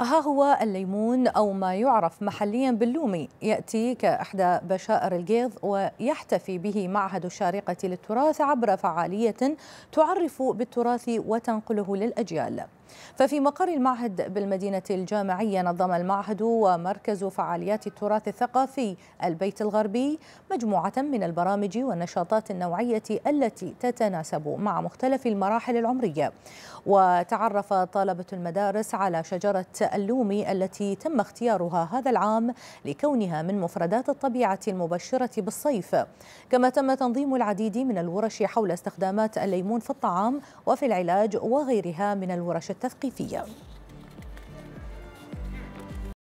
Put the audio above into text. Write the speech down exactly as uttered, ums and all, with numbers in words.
ها هو الليمون أو ما يعرف محليا باللومي يأتي كأحدى بشائر القيظ، ويحتفي به معهد الشارقة للتراث عبر فعالية تعرف بالتراث وتنقله للأجيال. ففي مقر المعهد بالمدينة الجامعية نظم المعهد ومركز فعاليات التراث الثقافي البيت الغربي مجموعة من البرامج والنشاطات النوعية التي تتناسب مع مختلف المراحل العمرية. وتعرف طلبة المدارس على شجرة اللومي التي تم اختيارها هذا العام لكونها من مفردات الطبيعة المبشرة بالصيف، كما تم تنظيم العديد من الورش حول استخدامات الليمون في الطعام وفي العلاج وغيرها من الورش التثقيفية.